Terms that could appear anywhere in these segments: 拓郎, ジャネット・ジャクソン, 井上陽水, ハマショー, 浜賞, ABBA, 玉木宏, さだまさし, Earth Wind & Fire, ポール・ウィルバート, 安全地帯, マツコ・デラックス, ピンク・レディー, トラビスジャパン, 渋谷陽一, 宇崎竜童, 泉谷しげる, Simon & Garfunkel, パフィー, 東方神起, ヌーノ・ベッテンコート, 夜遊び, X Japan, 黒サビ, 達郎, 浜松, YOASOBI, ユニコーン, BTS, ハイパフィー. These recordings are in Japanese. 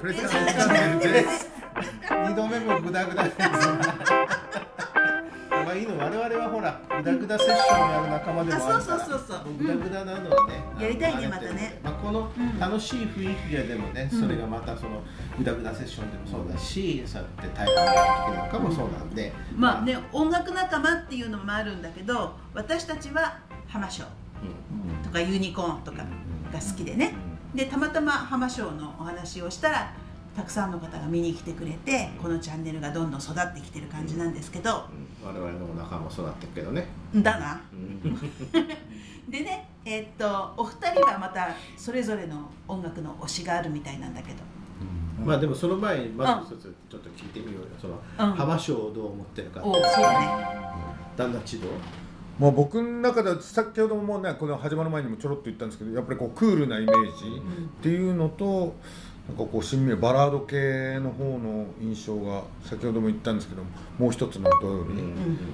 プレゼントです。2度目もグダグダです。まあいいの、我々はほらグダグダセッションやる仲間でもあるから、グダグダなのはね、やりたいね、またね。まあこの楽しい雰囲気でもね、それがまたそのグダグダセッションでもそうだし、そうやって対話の時なんかもそうなんで、まあね、音楽仲間っていうのもあるんだけど、私たちはハマショーとかユニコーンとかが好きでね、でたまたまハマショーのお話をしたら、たくさんの方が見に来てくれて、このチャンネルがどんどん育ってきてる感じなんですけど、我々の仲も育ってるけどね、だなでね、お二人はまたそれぞれの音楽の推しがあるみたいなんだけど、まあでもその前にまず一つちょっと聞いてみようよ、その浜賞をどう思ってるかって。そうね、旦那千堂、もう僕の中では先ほどもね、この始まる前にもちょろっと言ったんですけど、やっぱりこうクールなイメージっていうのと、なんかこう新名バラード系の方の印象が、先ほども言ったんですけども、もう一つの土曜日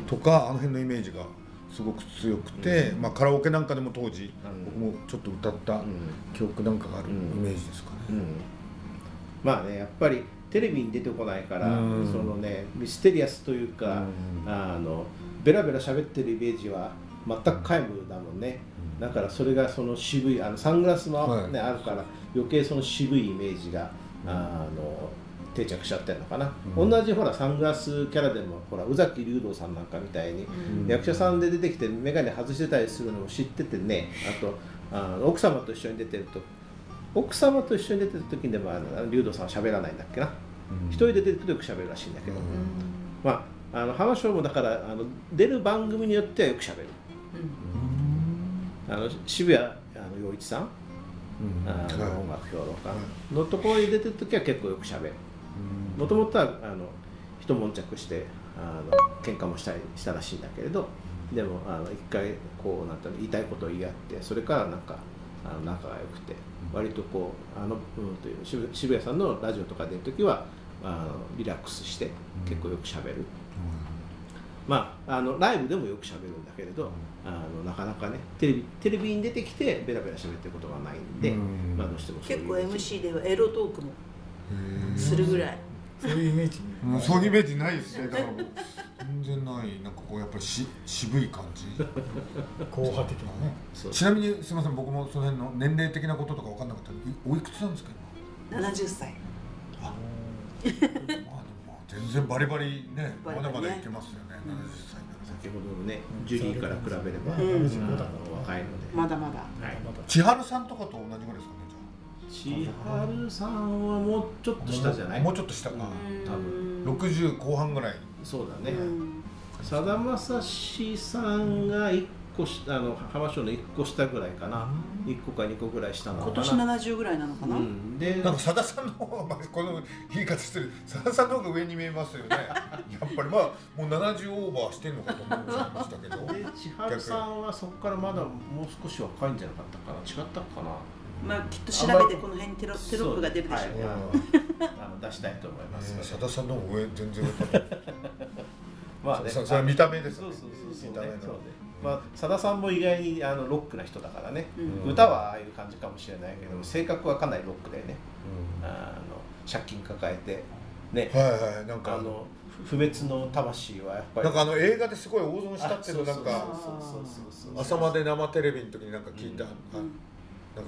とかあの辺のイメージがすごく強くて、まあカラオケなんかでも当時僕もちょっと歌った記憶なんかがあるイメージですかね。まあね、やっぱりテレビに出てこないから、そのね、ミステリアスというか、ベラベラ喋ってるイメージは全く皆無だもんね。だからそれがその渋い、サングラスも、ね、はい、あるから余計その渋いイメージが、定着しちゃってるのかな、同じほらサングラスキャラでもほら宇崎竜童さんなんかみたいに、役者さんで出てきて眼鏡外してたりするのも知っててね、あと奥様と一緒に出てると、奥様と一緒に出てる時にでも竜童さんは喋らないんだっけな、一人で出てると喋るらしいんだけど、まあ浜松もだから出る番組によってはよく喋る。渋谷陽一さん、音楽評論家のところに出てる時は結構よくしゃべる。もともとは一悶着して喧嘩もしたらしいんだけれど、でも一回こうなんて言いたいことを言い合って、それからなんか仲が良くて、割とこうという渋谷さんのラジオとか出る時はリラックスして結構よくしゃべる。まあ、ライブでもよくしゃべるんだけれど、なかなかねテレビに出てきてベラベラしゃべってることがないんで、まあどうしても結構 MC ではエロトークもするぐらい、そういうイメージ、そういうイメージないですね。だから全然ない、なんかこうやっぱり渋い感じ、硬派的なね。ちなみにすみません、僕もその辺の年齢的なこととか分かんなかった。おいくつなんですか今？70歳。あ全然バリバリね、まだまだいけますよね、70歳。先ほどのね、ジュリーから比べれば若いので、まだまだ。千春さんとかと同じぐらいですかね。じゃあ千春さんはもうちょっと下じゃない？もうちょっと下か、多分60後半ぐらい。そうだね。さだまさしさんが1個、浜松の1個下ぐらいかな、1個か2個ぐらい下なのかな、今年70ぐらいなのかな。でなんかさださんの方が、この言い方してる、さださんの方が上に見えますよねやっぱり。まあもう70オーバーしてるのかと思いましたけどで千春さんはそこからまだもう少し若いんじゃなかったかな、違ったかな。まあきっと調べてこの辺にテロップが出るでしょうね、出したいと思います。さださんの方が上、全然上かまあね、それは見た目ですね。さださんも意外にロックな人だからね、歌はああいう感じかもしれないけど、性格はかなりロックだよね。借金抱えてね、なんか不滅の魂はやっぱり、なんか映画ですごい大損したっていうの、なんか朝まで生テレビの時になんか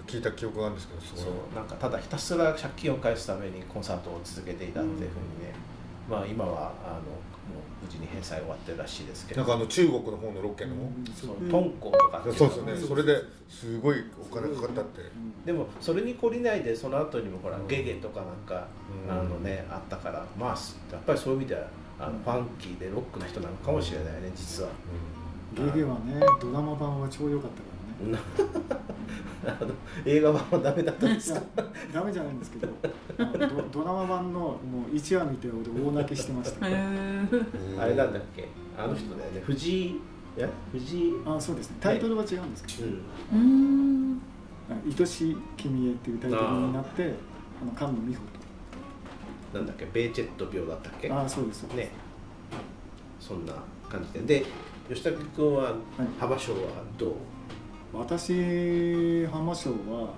聞いた記憶があるんですけど、すごいなんかただひたすら借金を返すためにコンサートを続けていたっていうふうにね、まあ今はもう無事に返済終わってるらしいですけど、なんか中国の方のロケのトンコとか、そうですね、それですごいお金かかったって。でもそれに懲りないで、その後にもほらゲゲとかなんかねあったから、まあやっぱりそういう意味ではファンキーでロックな人なのかもしれないね、実は。ゲゲはね、ドラマ版は超良かったからね。映画版はダメだったんですか？ダメじゃないんですけど、ドラマ版のもう1話見て俺大泣きしてました。あれなんだっけ、あの人だよね、藤井、藤井、あ、そうですね、タイトルは違うんですけど、愛し君へっていうタイトルになって、菅野美穂となんだっけ、ベーチェット病だったっけ。あ、そうですね。そんな感じで、吉武君は浜松はどう？私浜松は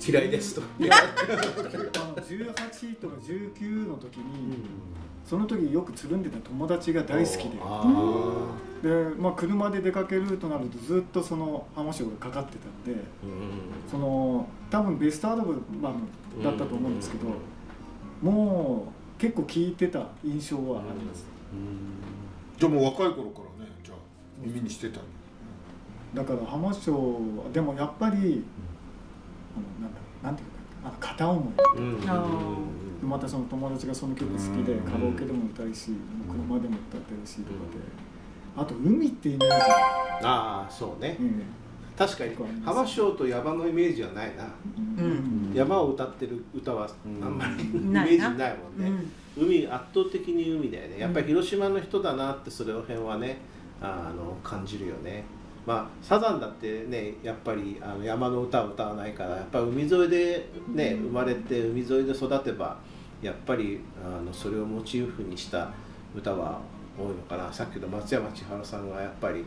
嫌いですと18とか19の時に、その時よくつるんでた友達が大好きで、まあ、車で出かけるとなるとずっとそのハモショーがかかってたんで、その多分ベストアルバムだったと思うんですけど、もう結構聴いてた印象はあります。じゃあもう若い頃からね、じゃあ耳にしてたんだからハモショー。でもやっぱりなんていうか、片思い、またその友達がその曲好きでカラオケでも歌うし、車でも歌ってるしとかで、あと海ってイメージ。ああそうね、確かにハモショーと山のイメージはないな。山を歌ってる歌はあんまりイメージないもんね。海、圧倒的に海だよね。やっぱり広島の人だなって、それの辺はね感じるよね。まあ、サザンだってね、やっぱり山の歌を歌わないから、やっぱり海沿いで、ね、生まれて海沿いで育てば、やっぱりそれをモチーフにした歌は多いのかな。さっきの松山千春さんがやっぱり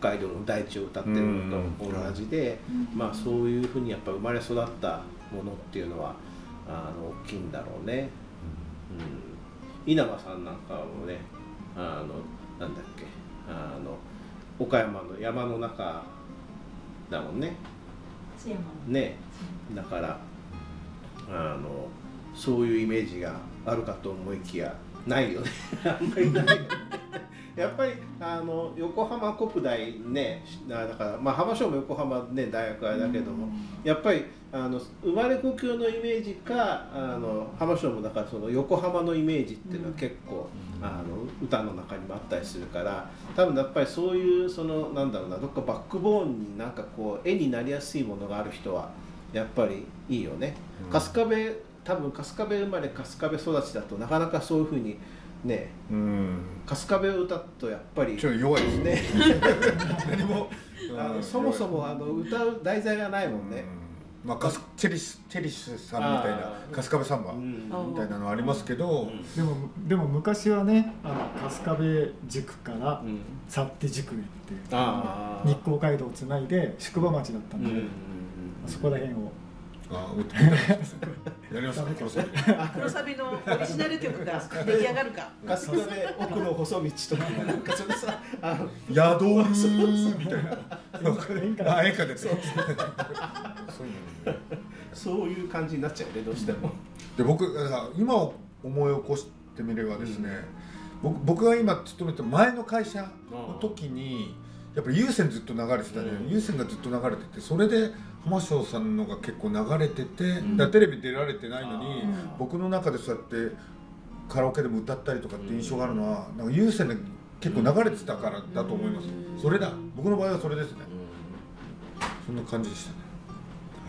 北海道の大地を歌ってるのと同じで、まあ、そういうふうにやっぱ生まれ育ったものっていうのは大きいんだろうね。稲葉さんなんかもね、なんだっけ、岡山の山の中だもんね。ね、だからそういうイメージがあるかと思いきやないよね。あんまりないよね。やっぱり横浜国大ね、だからまあ浜松も横浜ね大学だけども、やっぱり生まれ故郷のイメージか、浜松もだからその横浜のイメージっていうのは結構歌の中にもあったりするから、多分やっぱりそういうそのなんだろうな、どっかバックボーンになんかこう絵になりやすいものがある人はやっぱりいいよね。春日部、多分春日部生まれ春日部育ちだとなかなかそういうふうに。ね、春日部を歌うとやっぱりちょっと弱いですね。何もそもそも歌う題材がないもんね。まあチェリスさんみたいな春日部サンバみたいなのありますけど、でも昔はね、春日部塾から幸手塾へって日光街道をつないで宿場町だったんで、そこら辺を。やりますか、黒サビのオリジナル曲が出来上がるか。春日部奥の細道とか、なんかちょっとさ、宿みたいな。演歌でそうそういう感じになっちゃうね、どうしても。で、僕今思い起こしてみればですね、僕が今勤めて前の会社の時に。やっぱり有線ずっと流れてたね。有線がずっと流れてて、それで浜松さんのが結構流れてて、テレビ出られてないのに僕の中でそうやってカラオケでも歌ったりとかって印象があるのは、なんか有線で結構流れてたからだと思います。それだ、僕の場合はそれですね。そんな感じでしたね。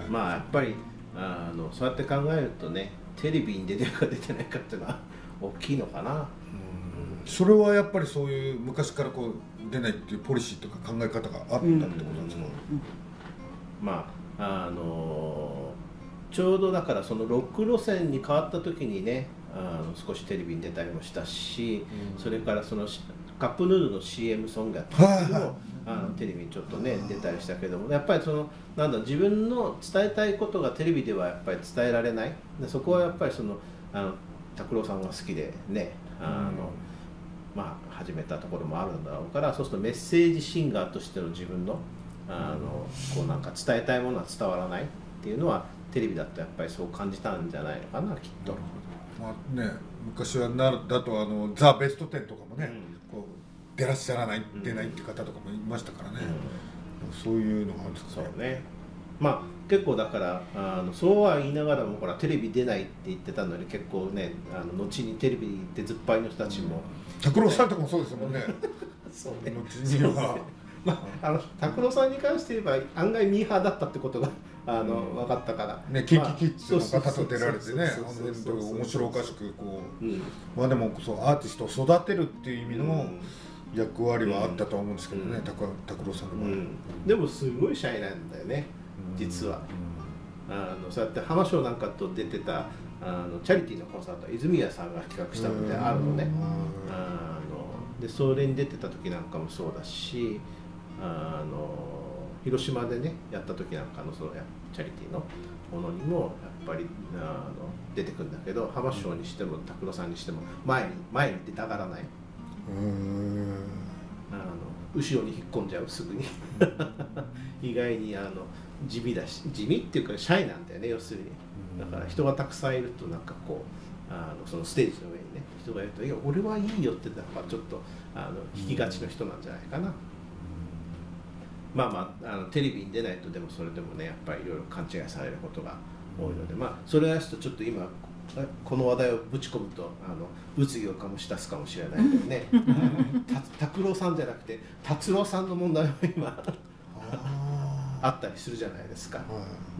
まあやっぱりそうやって考えるとね、テレビに出てるか出てないかっていうのは大きいのかな。それはやっぱりそういう昔からこう出ないっていうポリシーとか考え方があったってことなんですか。まあちょうどだからそのロック路線に変わった時にね、少しテレビに出たりもしたし、それからそのカップヌードルの CM ソングやったりもテレビにちょっとね出たりしたけども、やっぱりそのなんだ、自分の伝えたいことがテレビではやっぱり伝えられない。でそこはやっぱりその拓郎さんが好きでね、まあ始めたところもあるんだろうから、そうするとメッセージシンガーとしての自分のこうなんか伝えたいものは伝わらないっていうのはテレビだとやっぱりそう感じたんじゃないのかな、きっと。まあね、昔はだと「ザ・ベストテン」とかもね、こう出らっしゃらない、出ないっていう方とかもいましたからね、そういうのがあるんですかね。まあ結構だからそうは言いながらも、ほらテレビ出ないって言ってたのに結構ね、後にテレビ出ずっぱいの人たちも、拓郎さんとかもそうですもんね。そうね。後にはまあ拓郎さんに関して言えば案外ミーハーだったってことが分かったからね、キッキキッズとか立てられてね、面白おかしくこう、まあでもそうアーティストを育てるっていう意味の役割はあったと思うんですけどね、拓郎さんの場合。でもすごいシャイなんだよね。実はそうやって浜松なんかと出てたチャリティーのコンサートは泉谷さんが企画したのであるのね。でそれに出てた時なんかもそうだし、広島でねやった時なんかのそのチャリティーのものにもやっぱり出てくるんだけど、浜松にしても拓郎さんにしても前に出たがらない、後ろに引っ込んじゃうすぐに意外に地味だし、地味っていうかシャイなんだよね、要するに。だから人がたくさんいるとなんかこうそのステージの上にね人がいると「いや俺はいいよ」ってだからちょっと引きがちの人なんじゃないかな。まあテレビに出ないとでもそれでもねやっぱりいろいろ勘違いされることが多いので、まあそれはちょっと今この話題をぶち込むと物議を醸し出すかもしれないけどね拓郎さんじゃなくて達郎さんの問題も今あったりするじゃないですか。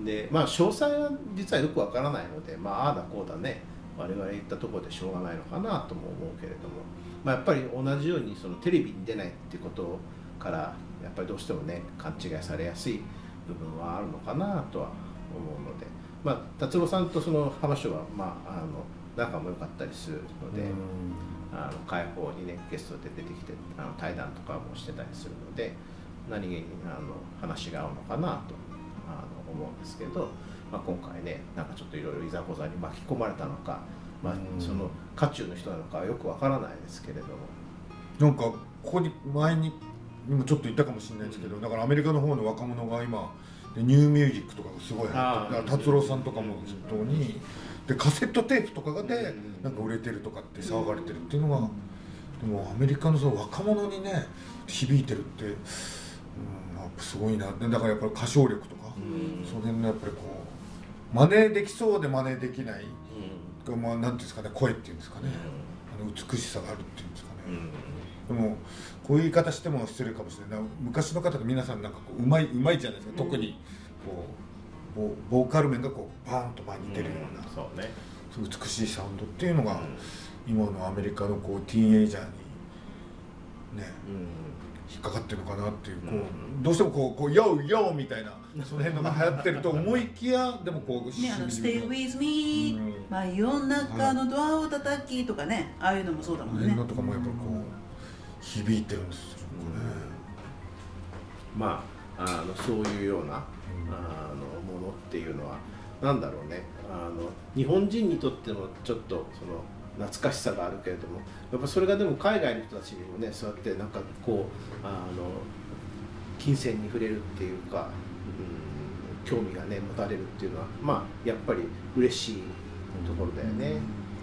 でまあ詳細は実はよくわからないので、まあああだこうだね我々言ったところでしょうがないのかなとも思うけれども、まあやっぱり同じようにそのテレビに出ないっていうことからやっぱりどうしてもね勘違いされやすい部分はあるのかなとは思うので、まあ達郎さんとその浜松はまあ仲も良かったりするので、開放にねゲストで出てきて対談とかもしてたりするので何気に話が合うのかなと思うんですけど、まあ、今回ねなんかちょっといろいろいざこざに巻き込まれたのか、まあその渦中の人なのかはよくわからないですけれども、なんかここに前に今ちょっと言ったかもしれないですけど、だからアメリカの方の若者が今ニューミュージックとかがすごい流行ってる、達郎さんとかも本当にでカセットテープとかでなんか売れてるとかって騒がれてるっていうのが、でもアメリカのその若者にね響いてるって、うん、すごいな。だからやっぱり歌唱力とかその辺のやっぱりこう真似できそうで真似できない、まあなんていうんですかね、声っていうんですかね、美しさがあるっていうんですかね。でもこういう言い方しても失礼かもしれない。昔の方って皆さんなんかこううまいじゃないですか、特にこうボーカル面がこうバーンと前に出るような、そうね、美しいサウンドっていうのが今のアメリカのこうティーンエイジャーにね引っかかってるのかなっていう、こうどうしてもこう「ヨーヨー」みたいなその辺のが流行ってると思いきや、でもこう「Stay with me」「真夜中のドアを叩き」とかね、ああいうのもそうだもんね。その辺のとかもやっぱこう響いてるんですよね。まあそういうようなものっていうのはなんだろうね、日本人にとってもちょっとその懐かしさがあるけれども、やっぱそれがでも海外の人たちにもねそうやってなんかこう金銭に触れるっていうか、興味がね持たれるっていうのはまあやっぱり嬉しいところだよね。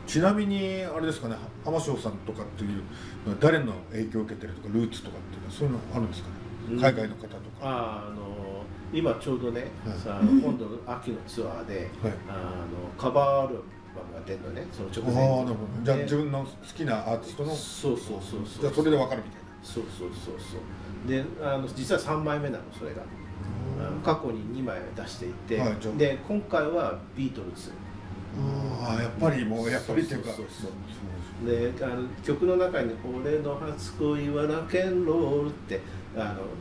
ちなみにあれですかね、浜松さんとかっていう誰の影響を受けてるとかルーツとかっていうのはそういうのあるんですかね、海外の方とか。今ちょうどね、今度秋のツアーでカバーアルバムが出るのね、その直前に。じゃあ自分の好きなアーティストの、そうそうそうそう、じゃあそれで分かるみたいな。そうそうそうそうで、実は3枚目なのそれが。過去に2枚出していて、で今回はビートルズ。やっぱりもうやっぱりっていうか、で曲の中に「俺の初恋はラケンロール」って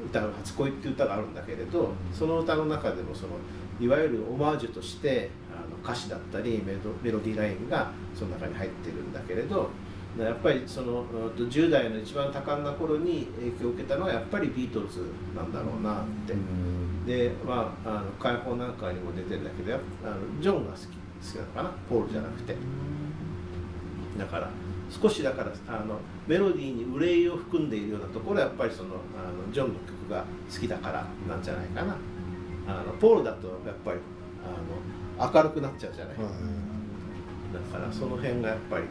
歌う「初恋」っていう歌があるんだけれど、その歌の中でもそのいわゆるオマージュとして歌詞だったりメロディーラインがその中に入ってるんだけれど、やっぱりその10代の一番多感な頃に影響を受けたのはやっぱりビートルズなんだろうなって。でまあ解放なんかにも出てるんだけど、ジョンが好きなのかな、ポールじゃなくて。だから少しだからメロディーに憂いを含んでいるようなところはやっぱりそのジョンの曲が好きだからなんじゃないかな。ポールだとやっぱり明るくなっちゃうじゃない、だからその辺がやっぱり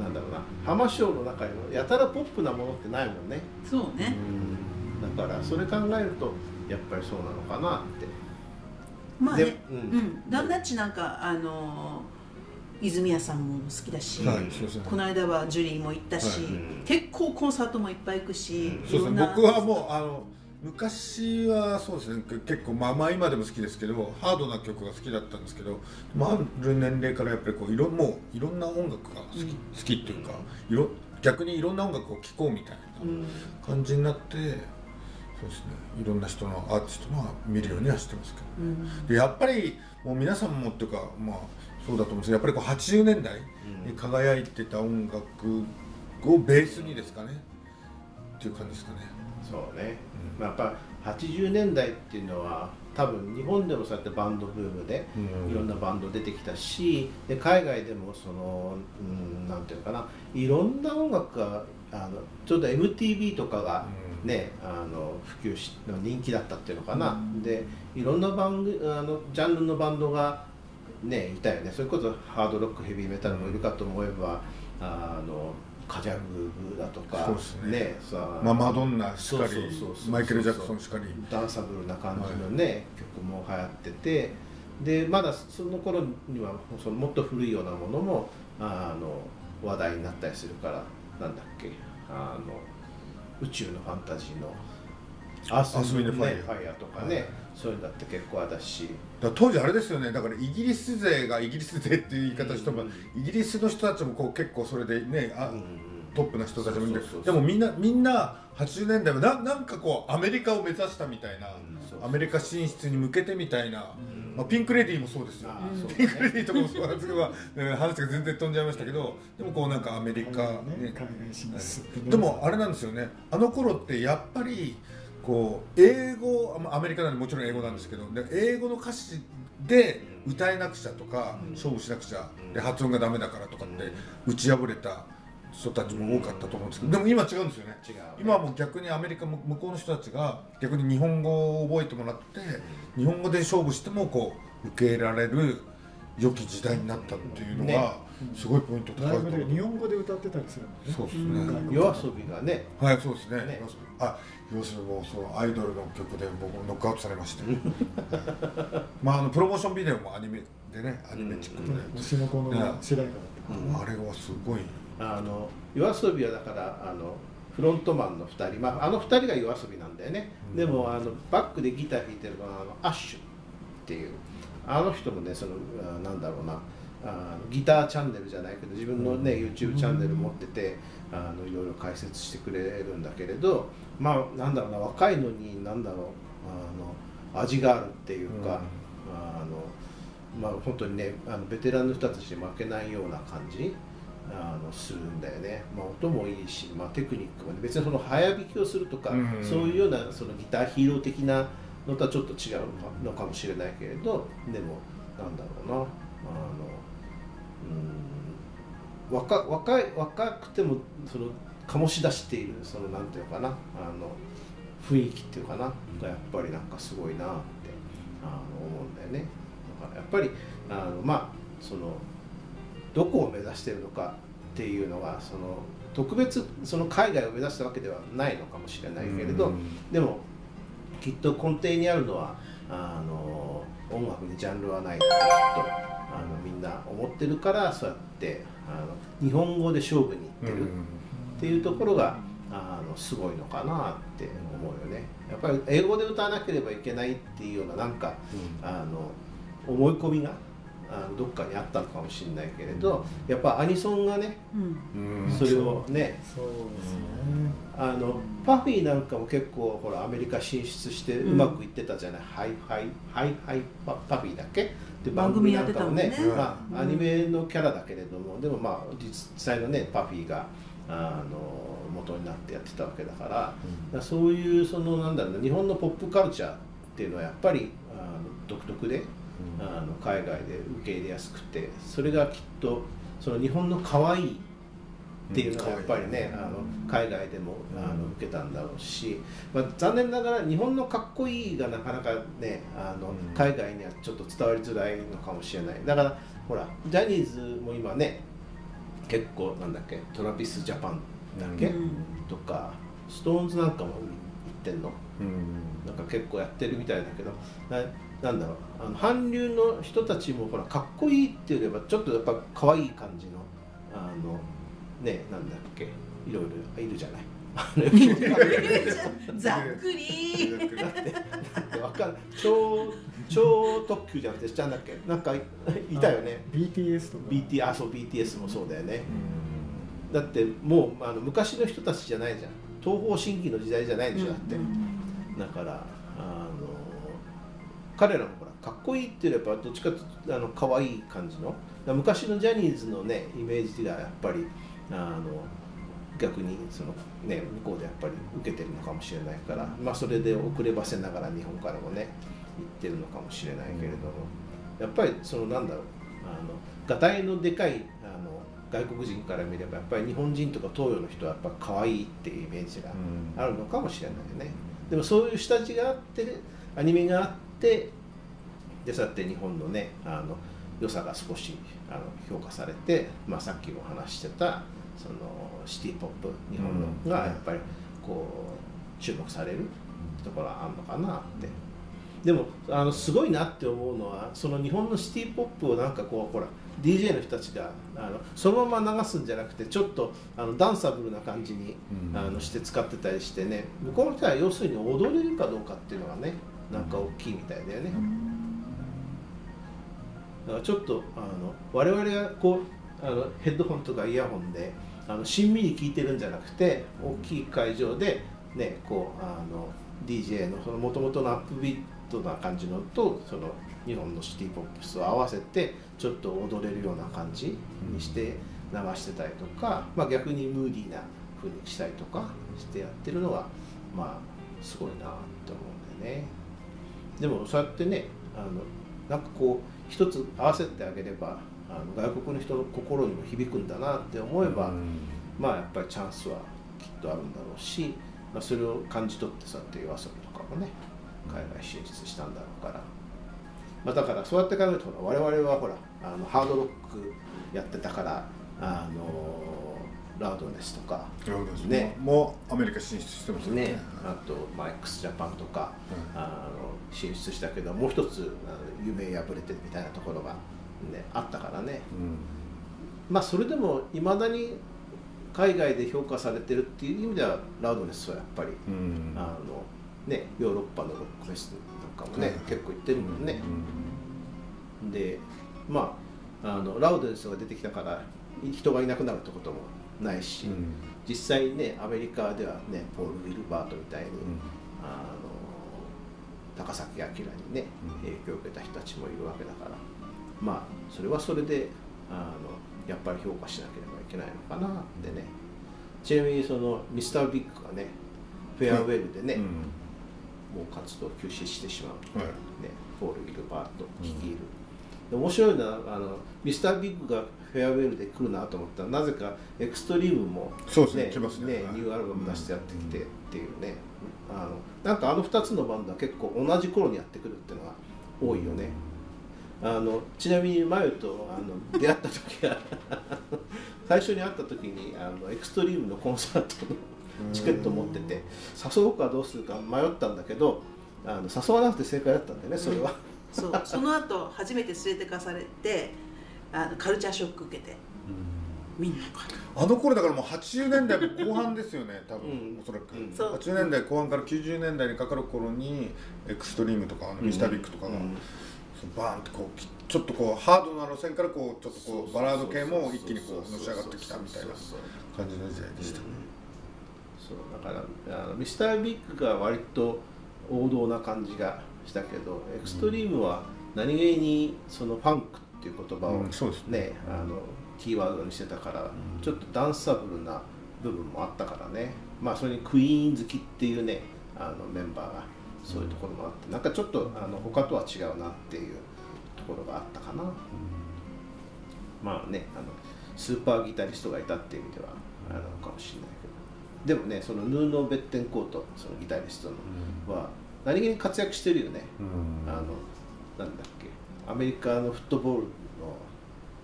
なんだろうな、浜松の中にもやたらポップなものってないもんね。そうね、だからそれ考えるとやっぱりそうなのかなって。まあね、ダンナッチなんか泉谷さんも好きだし、この間はジュリーも行ったし、結構コンサートもいっぱい行くし。そうですね、僕はもう昔はそうですね、結構まあ今でも好きですけどハードな曲が好きだったんですけど、ある年齢からやっぱりこうもういろんな音楽が好きっていうか、逆にいろんな音楽を聴こうみたいな感じになって、そうですね、いろんな人のアーティストは見るようにはしてますけど、でやっぱりもう皆さんもっていうかまあそうだと思うんですけど、やっぱりこう80年代に輝いてた音楽をベースにですかね、っていう感じですかね。そうね、やっぱ80年代っていうのは多分日本でもそうやってバンドブームでいろんなバンド出てきたし、で海外でもそのなんていうかないろんな音楽がちょうど MTV とかがね普及しの人気だったっていうのかな、でいろんなジャンルのバンドがねいたよね。それこそハードロックヘビーメタルもいるかと思えばカジャグだとかね、マドンナしかりマイケル・ジャクソンしかりダンサブルな感じのね曲も流行ってて、でまだその頃にはもっと古いようなものも話題になったりするから、なんだっけ宇宙のファンタジーの「アース・ウィンド・ファイア」とかね、そういうのだって結構あったし、当時あれですよね、だからイギリス勢がイギリス勢っていう言い方しても、イギリスの人たちもこう結構それでねトップな人たちもいるんで、でもみんな80年代はなんかこうアメリカを目指したみたいな、アメリカ進出に向けてみたいな、ピンク・レディーもそうですよ、ピンク・レディーとかもそうなんですけど話が全然飛んじゃいましたけど、でもこうなんかアメリカね、でもあれなんですよね、あの頃ってやっぱりこう英語、アメリカなんでもちろん英語なんですけど、英語の歌詞で歌えなくちゃとか勝負しなくちゃで発音がダメだからとかって打ち破れた人たちも多かったと思うんですけど、でも今違うんですよね。今はもう逆にアメリカ向こうの人たちが逆に日本語を覚えてもらって日本語で勝負してもこう受け入れられる良き時代になったっていうのがすごいポイント高いと思う。日本語で歌ってたりするのね。夜遊びがね。はい、そうですね。あ、要するにもうそのアイドルの曲で僕ノックアウトされまして、まあプロモーションビデオもアニメでね、アニメチックで。星の子の主題歌。あれはすごい。夜遊びはだからフロントマンの2人、まああの2人が夜遊びなんだよね。でもバックでギター弾いてるのはアッシュっていう。あの人もね、そのなんだろうな、ギターチャンネルじゃないけど自分のね YouTube チャンネル持ってていろいろ解説してくれるんだけれど、まあなんだろうな、若いのになんだろう味があるっていうか、まあ本当にねベテランの人たちに負けないような感じするんだよね。まあ音もいいし、まあテクニックもね、別にその早弾きをするとかそういうようなそのギターヒーロー的なのとはちょっと違うのかもしれないけれど、でもなんだろうな若くてもその醸し出しているそのなんていうかな雰囲気っていうかながやっぱりなんかすごいなって思うんだよね。だからやっぱりまあそのどこを目指してるのかっていうのがその特別その海外を目指したわけではないのかもしれないけれど、でもきっと根底にあるのは音楽にジャンルはないとみんな思ってるから、そうやって日本語で勝負にいってるっていうところがすごいのかなって思うよね。やっぱり英語で歌わなければいけないっていうようななんか思い込みがどっかにあったのかもしれないけれど、やっぱアニソンがね、それをね、パフィーなんかも結構ほらアメリカ進出してうまくいってたじゃない、ハイパフィーだっけで番組なんかもね、まあアニメのキャラだけれども、でもまあ実際のねパフィーが元になってやってたわけだから、そういうそのなんだろう、日本のポップカルチャーっていうのはやっぱり独特で。海外で受け入れやすくて、それがきっとその日本の可愛いっていうのがやっぱりね海外でも受けたんだろうし、まあ残念ながら日本のかっこいいがなかなかね海外にはちょっと伝わりづらいのかもしれない。だからほらジャニーズも今ね結構なんだっけトラビスジャパンだっけとかストーンズなんかも行ってんのなんか結構やってるみたいだけど。なんだろう韓流の人たちもほらかっこいいって言えばちょっとやっぱ可愛い感じのねなんだっけいろいろいるじゃないざっくりだってわかんない超特急じゃなくてちゃんだっけなんかいたよね BTS とか BTS あそう BTS もそうだよね。だってもう昔の人たちじゃないじゃん、東方神起の時代じゃないでしょ。だってだから彼らもほらかっこいいって言えばどっちかと可愛い感じの昔のジャニーズのねイメージがやっぱり逆にその、ね、向こうでやっぱり受けてるのかもしれないから、まあ、それで遅ればせながら日本からもねってるのかもしれないけれども、やっぱりそのなんだろう、ガタイのでかい外国人から見ればやっぱり日本人とか東洋の人はやっぱ可愛いっていうイメージがあるのかもしれないね。でもそういう下地があって、ね、アニメがあってでそうやって日本のね良さが少し評価されて、まあ、さっきも話してたそのシティポップ日本のがやっぱりこう注目されるところはあるのかなって。でもすごいなって思うのはその日本のシティポップをなんかこうほら DJ の人たちがそのまま流すんじゃなくてちょっとダンサブルな感じにして使ってたりしてね、向こうの人は要するに踊れるかどうかっていうのがねなんか大きいみたいだよね。だからちょっと我々がこうヘッドホンとかイヤホンでしんみり聴いてるんじゃなくて大きい会場でねこうDJ のもともとのアップビートな感じのとその日本のシティポップスを合わせてちょっと踊れるような感じにして流してたりとか、まあ、逆にムーディーな風にしたりとかしてやってるのはまあすごいなって思うんだよね。でもそうやってねなんかこう一つ合わせてあげれば外国の人の心にも響くんだなって思えば、まあやっぱりチャンスはきっとあるんだろうし、まあ、それを感じ取ってそうやってYOASOBIとかもね海外進出したんだろうから、まあ、だからそうやって考えると我々はほらハードロックやってたからラウドネスとかねもうアメリカ進出してますよね。あとXジャパンとか、うん、進出したけどもう一つ夢破れてるみたいなところが、ね、あったからね、うん、まあそれでもいまだに海外で評価されてるっていう意味ではラウドネスはやっぱり、うん、ね、ヨーロッパのロックフェスなんかもね、うん、結構行ってるもんね、うん、でまあラウドネスが出てきたから人がいなくなるってこともないし、うん、実際にねアメリカではねポール・ウィルバートみたいに、うん、高崎明にね影響を受けた人たちもいるわけだから、まあそれはそれでやっぱり評価しなければいけないのかなってね。ちなみにそのミスター・ビッグがねフェアウェルでね、うんもう活動を休止してしまう、はい、ね、ポール・ウィルバート率いる、うん、面白いのはミスター・ビッグがフェアウェルで来るなと思ったらなぜかエクストリームも、ねねね、ニューアルバム出してやってきてっていうね、うん、なんか2つのバンドは結構同じ頃にやってくるっていうのが多いよね。ちなみにマユと出会った時は最初に会った時にエクストリームのコンサートのチケット持ってて誘うかどうするか迷ったんだけど誘わなくて正解だったんだよねそれは、うん、そうその後初めて連れてかされてカルチャーショック受けて、うん、みんなあの頃だからもう80年代後半ですよね多分、うん、おそらく、うん、80年代後半から90年代にかかる頃にエクストリームとかミスタービッグとかが、うんうん、バーンってこうちょっとこうハードな路線からこうちょっとこうバラード系も一気にこうのし上がってきたみたいな感じの時代でしたね。そうだからミスター・ビッグが割と王道な感じがしたけど、エクストリームは何気にそのファンクっていう言葉をねキーワードにしてたからちょっとダンサブルな部分もあったからね、まあそれにクイーン好きっていうねメンバーがそういうところもあってなんかちょっと他とは違うなっていうところがあったかな。まあねスーパーギタリストがいたっていう意味ではあるのかもしれないけど。でもね、そのヌーノ・ベッテンコート、そのギタリストのは何気に活躍してるよね、うん、なんだっけアメリカのフットボールの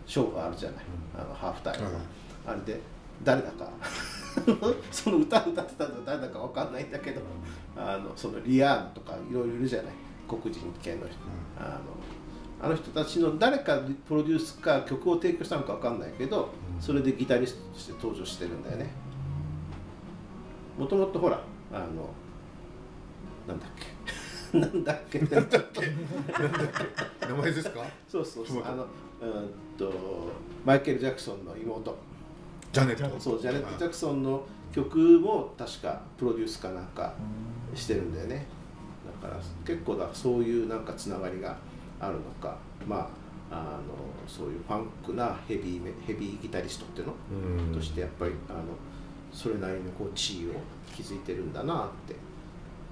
ショーがあるじゃない、ハーフタイム、うん、あれで誰だかその歌歌ってたのは誰だか分かんないんだけどそのリアーナとかいろいろいるじゃない黒人系の人、うん、あの人たちの誰かプロデュースか曲を提供したのか分かんないけどそれでギタリストとして登場してるんだよね。もともとほらなんだっけ名前ですか？そうそうそうマイケル・ジャクソンの妹ジャネット、そうジャネット・ジャクソンの曲も確かプロデュースかなんかしてるんだよね。だから結構そういうなんかつながりがあるのか、まあそういうファンクなヘビーギタリストっていうのとしてやっぱりそれなりのこう地位を築いてるんだなって。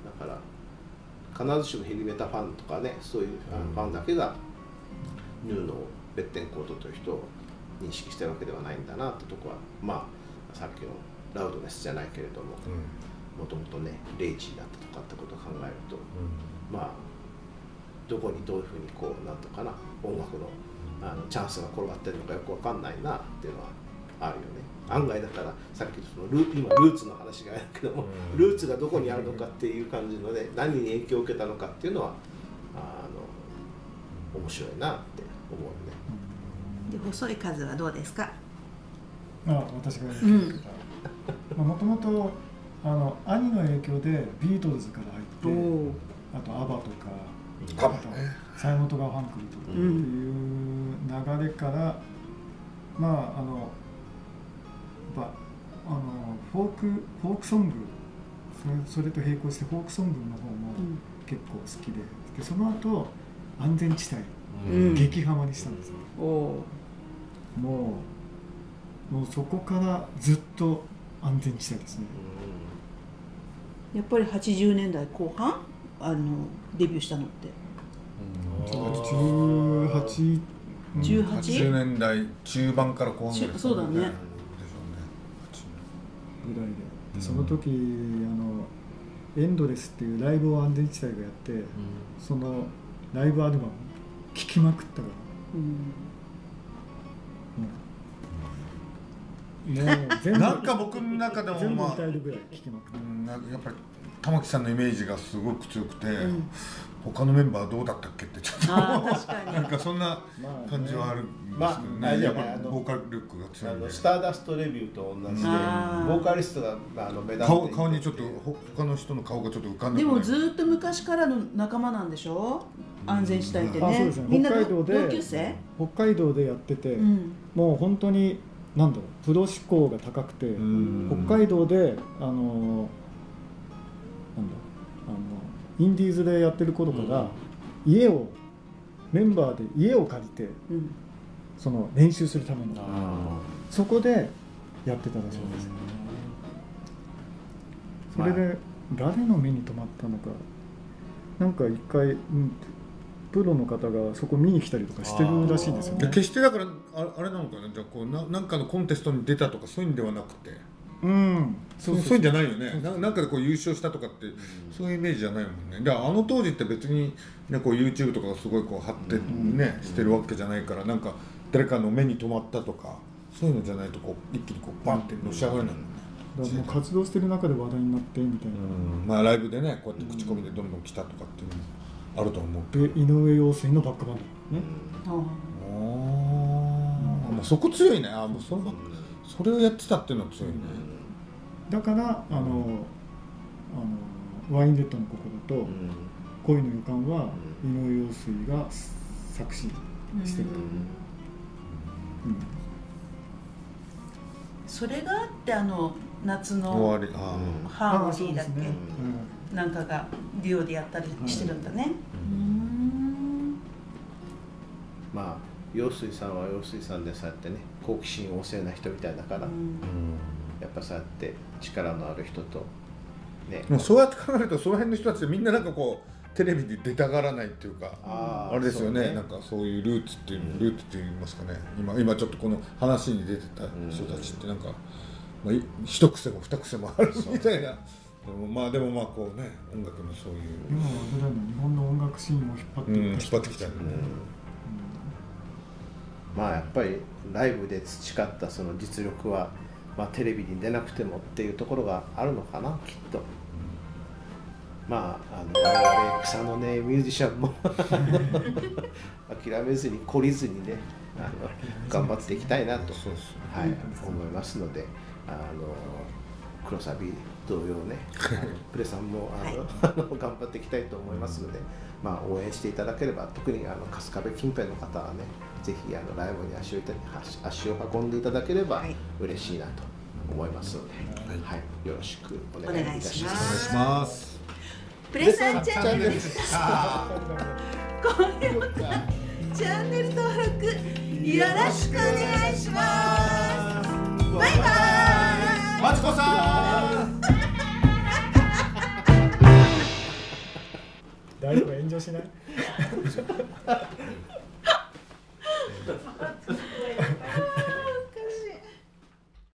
だから必ずしもヘビメタファンとかね、そういうファンだけがヌーノをベッテンコートという人を認識してるわけではないんだなってとこは、まあさっきのラウドネスじゃないけれども、もともとねレイジーだったとかってことを考えると、まあどこにどういうふうにこうなんとかな音楽のチャンスが転がってるのかよくわかんないなっていうのはあるよね。案外だからさっきその今ルーツの話があるけども、ルーツがどこにあるのかっていう感じので、何に影響を受けたのかっていうのは面白いなって思うね。で細い数はどうですか？私が言ってた。もともと兄の影響でビートルズから入って、あとアバとか、あとサイモン・トガーファンクルとかっていう流れから、まあフォークソング、それと並行してフォークソングの方も結構好きで、でその後安全地帯激ハマにしたんですよ。もうそこからずっと安全地帯ですね。やっぱり80年代後半デビューしたのって80年代中盤から後半ぐらいですね。そうだね。ぐらいで、その時エンドレスっていうライブを安全地帯がやって、そのライブアルバム聴きまくったから、なんか僕の中でも全部歌えるぐらい聴きまくった。やっぱり玉木さんのイメージがすごく強くて、他のメンバーどうだったっけってちょっとなんかそんな感じはあるんですけどね。やっぱりボーカル力が強いんで、スターダストレビューと同じでボーカリストが目立って顔にちょっと他の人の顔がちょっと浮かんでこない。でもずっと昔からの仲間なんでしょ、安全地帯ってね。みんな同級生、北海道でやってて、もう本当に何だろう、プロ志向が高くて、北海道でインディーズでやってる頃から家をメンバーで家を借りて、その練習するためにそこでやってたらしいんです。それで誰の目に留まったのか、なんか一回プロの方がそこ見に来たりとかしてるらしいんですよね。決してだからあれなのかな、じゃあこうなんかのコンテストに出たとかそういうんではなくて。そういうんじゃないよね。なんかでこう優勝したとかってそういうイメージじゃないもんね。で当時って別にね、こう YouTube とかがすごいこう張ってねしてるわけじゃないから、なんか誰かの目に留まったとかそういうのじゃないと、こう一気にこうバンってのし上がるんだよね。だからもう活動してる中で話題になってみたいな、まあライブでねこうやって口コミでどんどん来たとかっていうのもあると思う。で井上陽水のバックバンドね、そこ強いね。もうそのバックそれをやってたっていうのは強いね。だからワインレッドの心と恋の予感は井上陽水が作詞してる。それがあって夏のハーモニーだっけなんかがデュオでやったりしてるんだね。まあ陽水さんは陽水さんでそうやってね、好奇心旺盛な人みたいだから、やっぱそうやって力のある人とね。もうそうやって考えるとその辺の人たちみんななんかこうテレビで出たがらないっていうか、あれですよね。なんかそういうルーツっていうの、ルーツって言いますかね。今ちょっとこの話に出てた人たちってなんか、まあ、一癖も二癖もあるみたいな。でもまあこうね、音楽のそういう今は普段の日本の音楽シーンを引っ張ってきたよね。まあやっぱりライブで培ったその実力は、まあ、テレビに出なくてもっていうところがあるのかな、きっと。まあ我々草のねミュージシャンも諦めずに懲りずにね頑張っていきたいなと思いますので、黒サビ同様ねプレさんも頑張っていきたいと思いますので、まあ、応援していただければ、特に春日部近辺の方はね、ぜひライブに足を運んでいただければ嬉しいなと思いますので、よろしくお願いいたします。プレさんチャンネルでした。高評価、チャンネル登録よろしくお願いします。バイバイ。マツコさん。大丈夫、炎上しない